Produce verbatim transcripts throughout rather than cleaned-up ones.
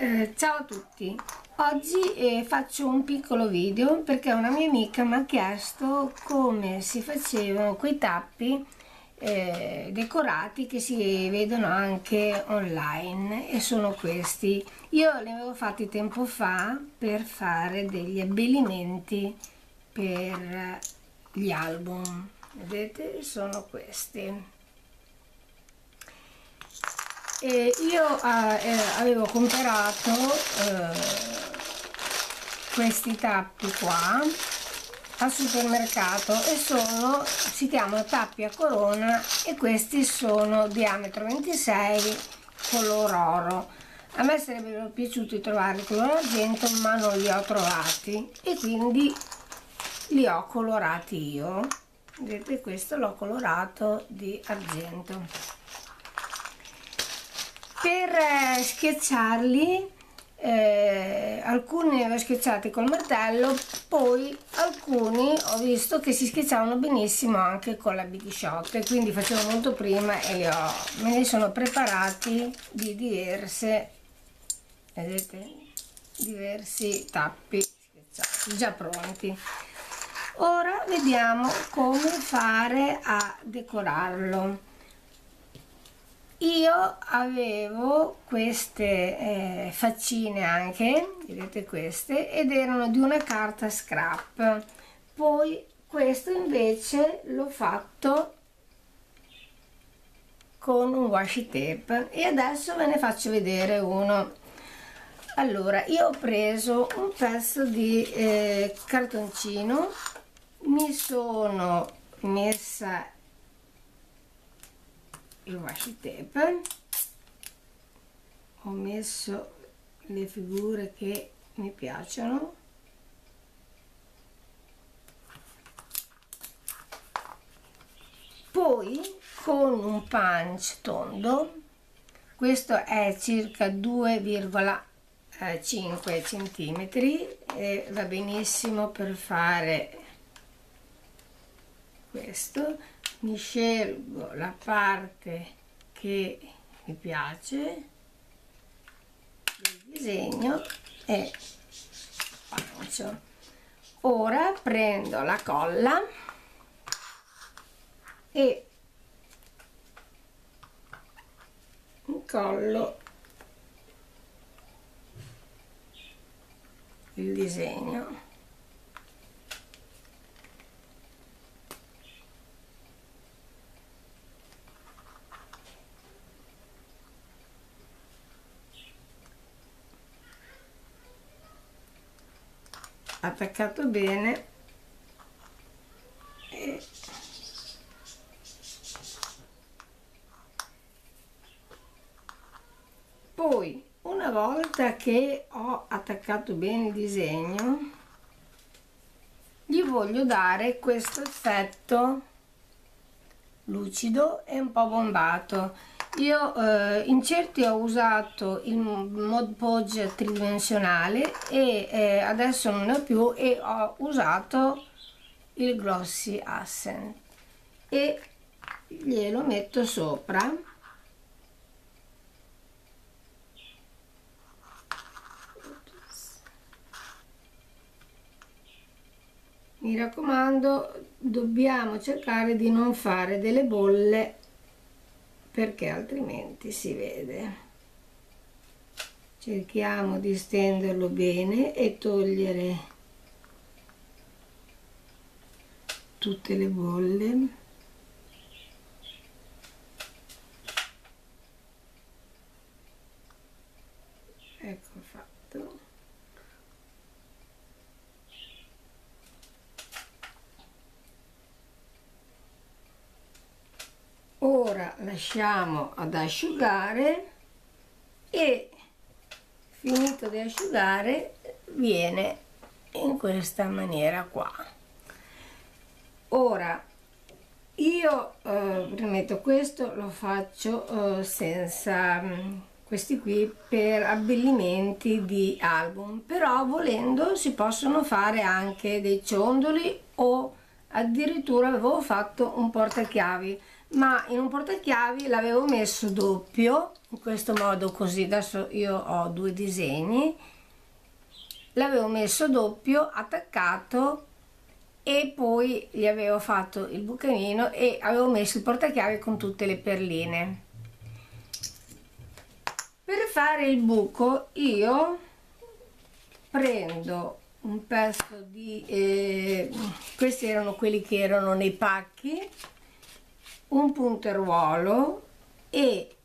Eh, ciao a tutti, oggi eh, faccio un piccolo video perché una mia amica mi ha chiesto come si facevano quei tappi eh, decorati che si vedono anche online, e sono questi. Io li avevo fatti tempo fa per fare degli abbellimenti per gli album, vedete, sono questi. E io eh, avevo comprato eh, questi tappi qua al supermercato e sono, si chiamano tappi a corona, e questi sono diametro ventisei color oro. A me sarebbero piaciuti trovarli color argento, ma non li ho trovati e quindi li ho colorati io. Vedete, questo l'ho colorato di argento. Per schiacciarli, eh, alcuni li avevo schiacciati col martello, poi alcuni ho visto che si schiacciavano benissimo anche con la Big Shot, e quindi facevo molto prima e io me ne sono preparati di diverse, vedete, diversi tappi schiacciati, già pronti. Ora vediamo come fare a decorarlo. Io avevo queste eh, faccine anche, vedete queste, ed erano di una carta scrap. Poi questo invece l'ho fatto con un washi tape e adesso ve ne faccio vedere uno. Allora, io ho preso un pezzo di eh, cartoncino, mi sono messa il washi tape, ho messo le figure che mi piacciono . Poi con un punch tondo, questo è circa due virgola cinque centimetri e va benissimo per fare questo. Mi scelgo la parte che mi piace del disegno e faccio. Ora prendo la colla e incollo il disegno. Attaccato bene e poi, una volta che ho attaccato bene il disegno, gli voglio dare questo effetto lucido e un po' bombato. Io eh, in certi ho usato il Mod Podge tridimensionale e eh, adesso non ne ho più, e ho usato il Glossy Accent e glielo metto sopra . Mi raccomando, dobbiamo cercare di non fare delle bolle perché altrimenti si vede. Cerchiamo di stenderlo bene e togliere tutte le bolle. Ecco fatto. Ora lasciamo ad asciugare e, finito di asciugare, viene in questa maniera qua. Ora io eh, rimetto questo, lo faccio eh, senza questi qui per abbellimenti di album, però volendo si possono fare anche dei ciondoli, o addirittura avevo fatto un portachiavi, ma in un portachiavi l'avevo messo doppio in questo modo, così. Adesso io ho due disegni, l'avevo messo doppio attaccato e poi gli avevo fatto il buchino e avevo messo il portachiavi con tutte le perline. Per fare il buco io prendo un pezzo di eh, questi erano quelli che erano nei pacchi, un punteruolo, e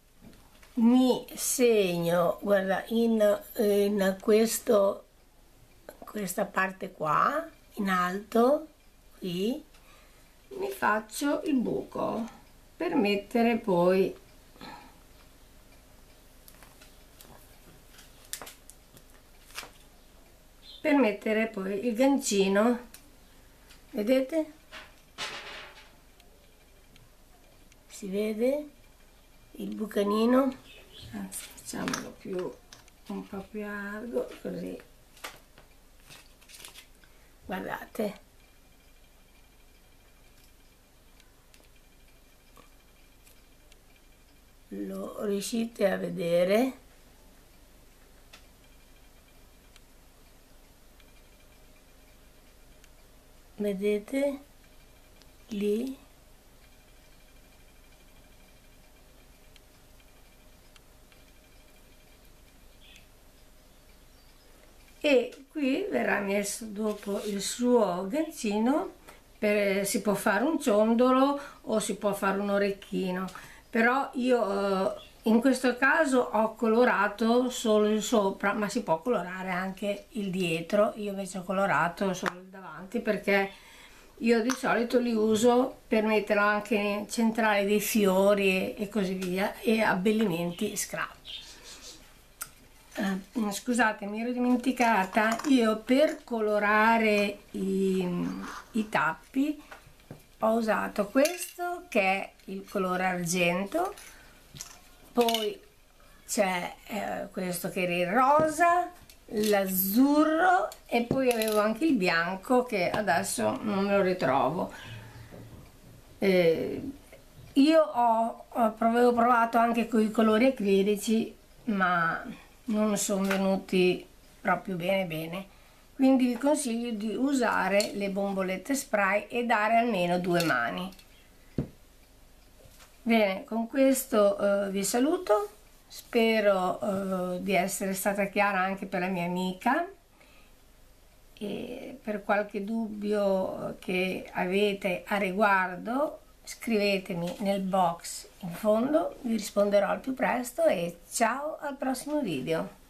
mi segno, guarda, in, in questo, questa parte qua in alto qui mi faccio il buco per mettere poi per mettere poi il gancino, vedete? Si vede il bucanino? Anzi, facciamolo più un po' più largo, così, guardate, lo riuscite a vedere? Vedete lì? E qui verrà messo dopo il suo gancino, per, si può fare un ciondolo o si può fare un orecchino, però io eh, in questo caso ho colorato solo il sopra, ma si può colorare anche il dietro. Io invece ho colorato solo il davanti, perché io di solito li uso per mettere anche centrale dei fiori e così via, e abbellimenti scrap. Eh, scusate, mi ero dimenticata, io per colorare i, i tappi ho usato questo che è il colore argento, poi c'è eh, questo che era il rosa, l'azzurro, e poi avevo anche il bianco che adesso non me lo ritrovo. Eh, io ho, ho avevo provato anche con i colori acrilici, ma non sono venuti proprio bene bene, quindi vi consiglio di usare le bombolette spray e dare almeno due mani. Bene, con questo eh, vi saluto, spero eh, di essere stata chiara anche per la mia amica, e per qualche dubbio che avete a riguardo scrivetemi nel box in fondo, vi risponderò al più presto e ciao al prossimo video.